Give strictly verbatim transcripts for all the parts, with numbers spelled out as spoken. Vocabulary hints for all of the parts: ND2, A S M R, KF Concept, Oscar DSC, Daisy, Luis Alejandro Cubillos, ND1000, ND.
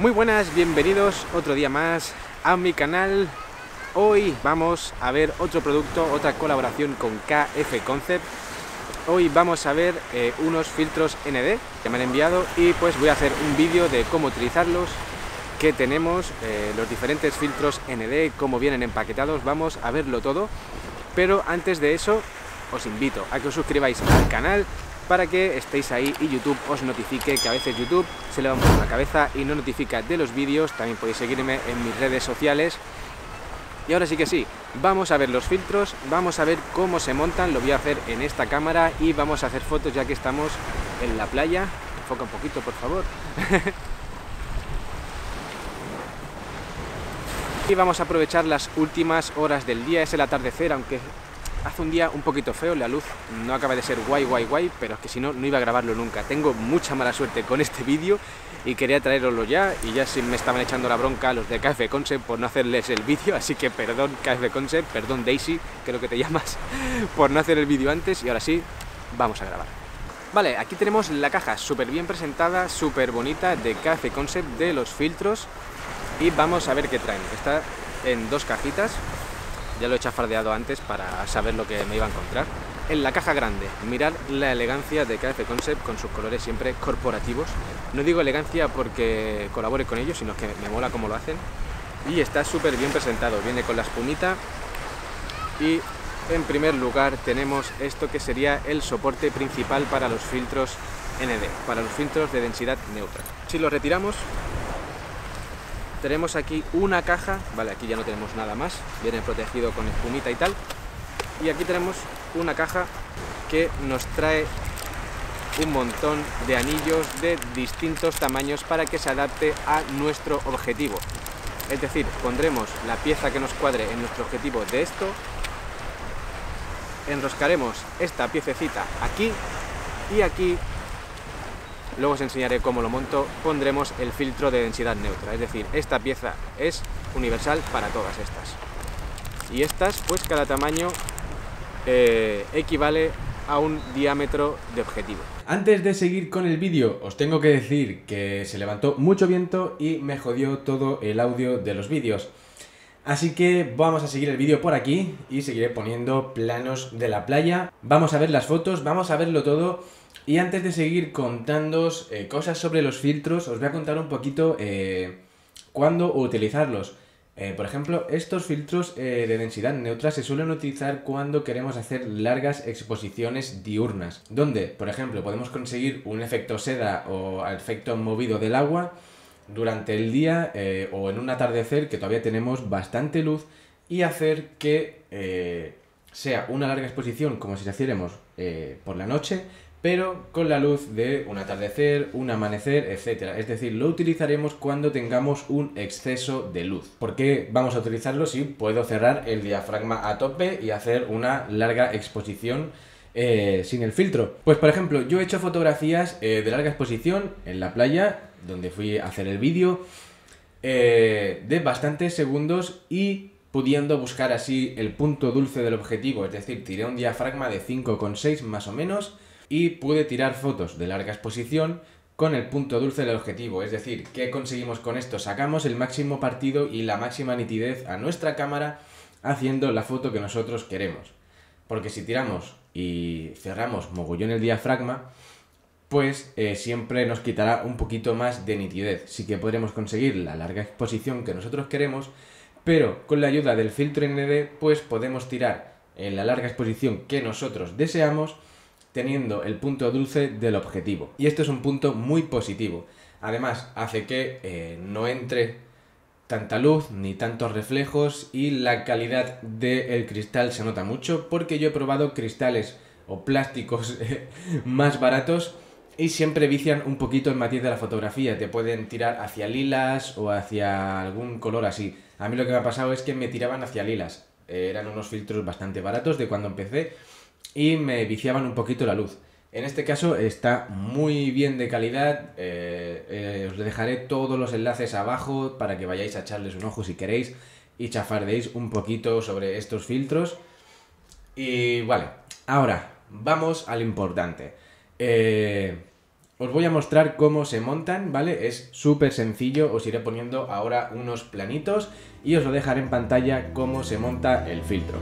Muy buenas, bienvenidos otro día más a mi canal. Hoy vamos a ver otro producto, otra colaboración con K F Concept. Hoy vamos a ver eh, unos filtros N D que me han enviado y pues voy a hacer un vídeo de cómo utilizarlos, que tenemos, eh, los diferentes filtros N D, cómo vienen empaquetados, vamos a verlo todo. Pero antes de eso, os invito a que os suscribáis al canal para que estéis ahí y YouTube os notifique, que a veces YouTube se le va mucho la cabeza y no notifica de los vídeos. También podéis seguirme en mis redes sociales. Y ahora sí que sí, vamos a ver los filtros, vamos a ver cómo se montan, lo voy a hacer en esta cámara y vamos a hacer fotos ya que estamos en la playa. Enfoca un poquito, por favor. Y vamos a aprovechar las últimas horas del día, es el atardecer, aunque hace un día un poquito feo, la luz no acaba de ser guay, guay, guay, pero es que si no, no iba a grabarlo nunca. Tengo mucha mala suerte con este vídeo y quería traeroslo ya, y ya si me estaban echando la bronca los de K F Concept por no hacerles el vídeo, así que perdón K F Concept, perdón Daisy, creo que te llamas, por no hacer el vídeo antes, y ahora sí, vamos a grabar. Vale, aquí tenemos la caja súper bien presentada, súper bonita, de K F Concept, de los filtros, y vamos a ver qué traen. Está en dos cajitas. Ya lo he chafardeado antes para saber lo que me iba a encontrar. En la caja grande, mirad la elegancia de K F Concept con sus colores siempre corporativos. No digo elegancia porque colabore con ellos, sino que me mola cómo lo hacen. Y está súper bien presentado, viene con la espumita. Y en primer lugar tenemos esto que sería el soporte principal para los filtros N D, para los filtros de densidad neutra. Si lo retiramos, tenemos aquí una caja, vale, aquí ya no tenemos nada más, viene protegido con espumita y tal, y aquí tenemos una caja que nos trae un montón de anillos de distintos tamaños para que se adapte a nuestro objetivo. Es decir, pondremos la pieza que nos cuadre en nuestro objetivo de esto, enroscaremos esta piececita aquí y aquí. Luego os enseñaré cómo lo monto, pondremos el filtro de densidad neutra, es decir, esta pieza es universal para todas estas. Y estas, pues cada tamaño eh, equivale a un diámetro de objetivo. Antes de seguir con el vídeo, os tengo que decir que se levantó mucho viento y me jodió todo el audio de los vídeos. Así que vamos a seguir el vídeo por aquí y seguiré poniendo planos de la playa. Vamos a ver las fotos, vamos a verlo todo. Y antes de seguir contándoos eh, cosas sobre los filtros, os voy a contar un poquito eh, cuándo utilizarlos. Eh, por ejemplo, estos filtros eh, de densidad neutra se suelen utilizar cuando queremos hacer largas exposiciones diurnas, donde, por ejemplo, podemos conseguir un efecto seda o efecto movido del agua durante el día eh, o en un atardecer que todavía tenemos bastante luz y hacer que eh, sea una larga exposición como si la hiciéramos eh, por la noche, pero con la luz de un atardecer, un amanecer, etcétera. Es decir, lo utilizaremos cuando tengamos un exceso de luz. ¿Por qué vamos a utilizarlo si puedo cerrar el diafragma a tope y hacer una larga exposición eh, sin el filtro? Pues por ejemplo, yo he hecho fotografías eh, de larga exposición en la playa, donde fui a hacer el vídeo, eh, de bastantes segundos y pudiendo buscar así el punto dulce del objetivo. Es decir, tiré un diafragma de cinco coma seis más o menos, y pude tirar fotos de larga exposición con el punto dulce del objetivo. Es decir, ¿qué conseguimos con esto? Sacamos el máximo partido y la máxima nitidez a nuestra cámara haciendo la foto que nosotros queremos. Porque si tiramos y cerramos mogollón el diafragma, pues eh, siempre nos quitará un poquito más de nitidez. Sí que podremos conseguir la larga exposición que nosotros queremos, pero con la ayuda del filtro N D, pues podemos tirar en la larga exposición que nosotros deseamos, teniendo el punto dulce del objetivo. Y esto es un punto muy positivo. Además, hace que eh, no entre tanta luz ni tantos reflejos y la calidad del cristal se nota mucho, porque yo he probado cristales o plásticos más baratos y siempre vician un poquito el matiz de la fotografía. Te pueden tirar hacia lilas o hacia algún color así. A mí lo que me ha pasado es que me tiraban hacia lilas. Eh, eran unos filtros bastante baratos de cuando empecé, y me viciaban un poquito la luz. En este caso está muy bien de calidad, eh, eh, os dejaré todos los enlaces abajo para que vayáis a echarles un ojo si queréis y chafardéis un poquito sobre estos filtros. Y vale, ahora vamos al importante. Eh, Os voy a mostrar cómo se montan, ¿vale? Es súper sencillo, os iré poniendo ahora unos planitos y os lo dejaré en pantalla cómo se monta el filtro.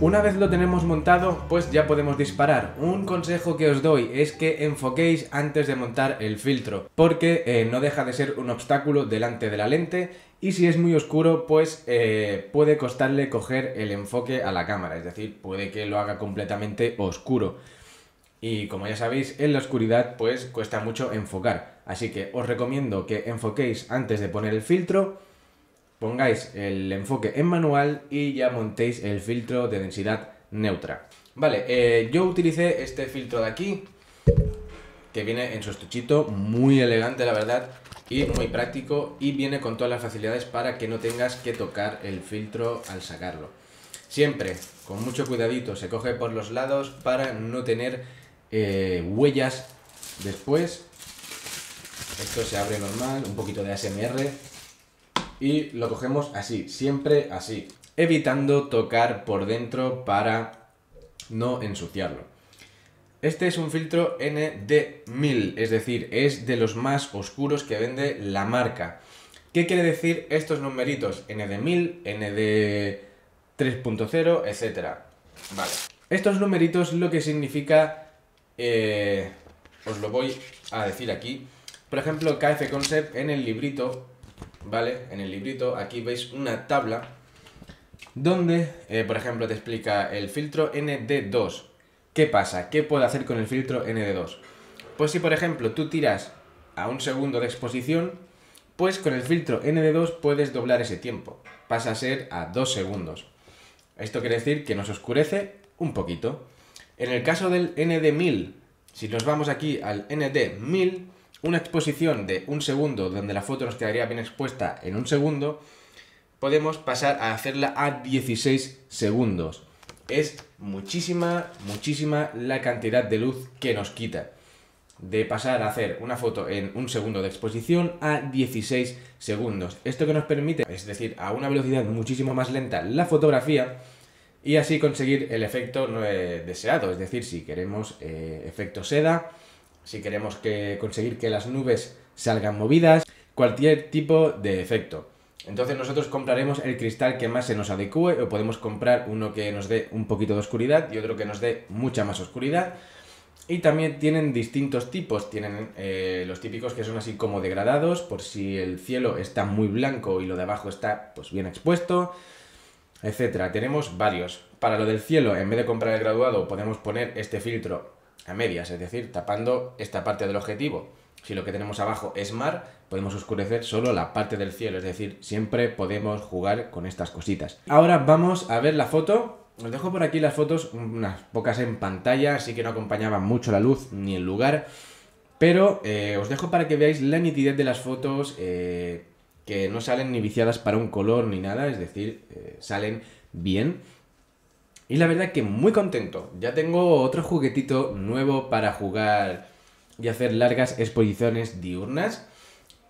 Una vez lo tenemos montado, pues ya podemos disparar. Un consejo que os doy es que enfoquéis antes de montar el filtro, porque eh, no deja de ser un obstáculo delante de la lente y si es muy oscuro, pues eh, puede costarle coger el enfoque a la cámara, es decir, puede que lo haga completamente oscuro. Y como ya sabéis, en la oscuridad pues cuesta mucho enfocar, así que os recomiendo que enfoquéis antes de poner el filtro. Pongáis el enfoque en manual y ya montéis el filtro de densidad neutra. Vale, eh, yo utilicé este filtro de aquí, que viene en su estuchito, muy elegante la verdad, y muy práctico, y viene con todas las facilidades para que no tengas que tocar el filtro al sacarlo. Siempre, con mucho cuidadito, se coge por los lados para no tener eh, huellas después. Esto se abre normal, un poquito de A S M R. Y lo cogemos así, siempre así, evitando tocar por dentro para no ensuciarlo. Este es un filtro N D mil, es decir, es de los más oscuros que vende la marca. ¿Qué quiere decir estos numeritos? N D mil, N D tres punto cero, etcétera. Vale. Estos numeritos lo que significa, eh, os lo voy a decir aquí. Por ejemplo, K F Concept en el librito... ¿Vale? En el librito aquí veis una tabla donde, eh, por ejemplo, te explica el filtro N D dos. ¿Qué pasa? ¿Qué puedo hacer con el filtro N D dos? Pues si, por ejemplo, tú tiras a un segundo de exposición, pues con el filtro N D dos puedes doblar ese tiempo. Pasa a ser a dos segundos. Esto quiere decir que nos oscurece un poquito. En el caso del N D mil, si nos vamos aquí al N D mil... una exposición de un segundo, donde la foto nos quedaría bien expuesta en un segundo, podemos pasar a hacerla a dieciséis segundos. Es muchísima, muchísima la cantidad de luz que nos quita. De pasar a hacer una foto en un segundo de exposición a dieciséis segundos. Esto que nos permite, es decir, a una velocidad muchísimo más lenta la fotografía y así conseguir el efecto deseado. Es decir, si queremos eh, efecto seda... Si queremos que conseguir que las nubes salgan movidas, cualquier tipo de efecto. Entonces nosotros compraremos el cristal que más se nos adecue o podemos comprar uno que nos dé un poquito de oscuridad y otro que nos dé mucha más oscuridad. Y también tienen distintos tipos. Tienen eh, los típicos que son así como degradados por si el cielo está muy blanco y lo de abajo está pues bien expuesto, etcétera. Tenemos varios. Para lo del cielo, en vez de comprar el graduado, podemos poner este filtro a medias, es decir, tapando esta parte del objetivo. Si lo que tenemos abajo es mar, podemos oscurecer solo la parte del cielo, es decir, siempre podemos jugar con estas cositas. Ahora vamos a ver la foto. Os dejo por aquí las fotos, unas pocas en pantalla, así que no acompañaban mucho la luz ni el lugar, pero eh, os dejo para que veáis la nitidez de las fotos, eh, que no salen ni viciadas para un color ni nada, es decir, eh, salen bien. Y la verdad que muy contento, ya tengo otro juguetito nuevo para jugar y hacer largas exposiciones diurnas.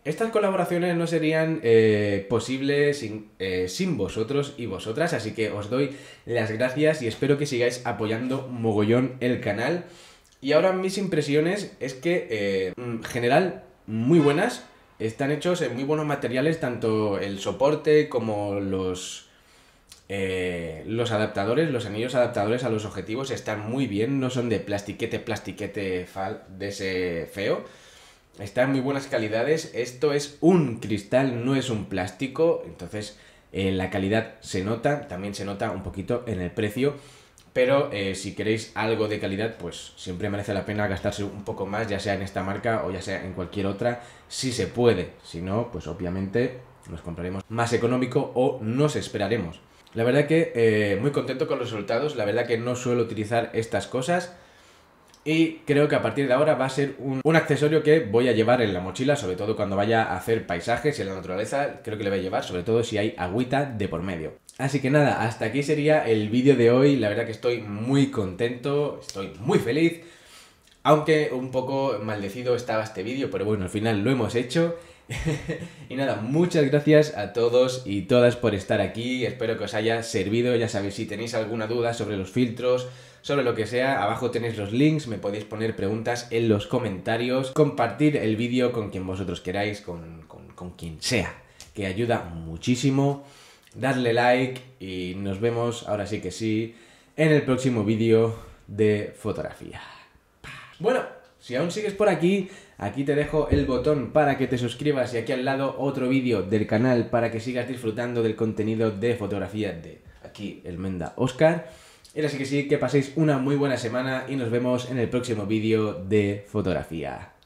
Estas colaboraciones no serían eh, posibles sin, eh, sin vosotros y vosotras, así que os doy las gracias y espero que sigáis apoyando mogollón el canal. Y ahora mis impresiones es que, eh, en general, muy buenas. Están hechos en muy buenos materiales, tanto el soporte como los... Eh, los adaptadores, los anillos adaptadores a los objetivos están muy bien, no son de plastiquete, plastiquete fal de ese feo, están muy buenas calidades, esto es un cristal, no es un plástico, entonces eh, la calidad se nota, también se nota un poquito en el precio, pero eh, si queréis algo de calidad, pues siempre merece la pena gastarse un poco más, ya sea en esta marca o ya sea en cualquier otra, si se puede. Si no, pues obviamente nos compraremos más económico o nos esperaremos. La verdad que eh, muy contento con los resultados, la verdad que no suelo utilizar estas cosas y creo que a partir de ahora va a ser un, un accesorio que voy a llevar en la mochila, sobre todo cuando vaya a hacer paisajes en la naturaleza, creo que le voy a llevar, sobre todo si hay agüita de por medio. Así que nada, hasta aquí sería el vídeo de hoy, la verdad que estoy muy contento, estoy muy feliz, aunque un poco maldecido estaba este vídeo, pero bueno, al final lo hemos hecho. Y nada, muchas gracias a todos y todas por estar aquí, espero que os haya servido, ya sabéis, si tenéis alguna duda sobre los filtros, sobre lo que sea, abajo tenéis los links, me podéis poner preguntas en los comentarios, compartir el vídeo con quien vosotros queráis, con, con, con quien sea, que ayuda muchísimo, darle like y nos vemos, ahora sí que sí, en el próximo vídeo de fotografía. Bueno, si aún sigues por aquí, aquí te dejo el botón para que te suscribas y aquí al lado otro vídeo del canal para que sigas disfrutando del contenido de fotografía de aquí, el Menda Oscar. Y así que sí, que paséis una muy buena semana y nos vemos en el próximo vídeo de fotografía.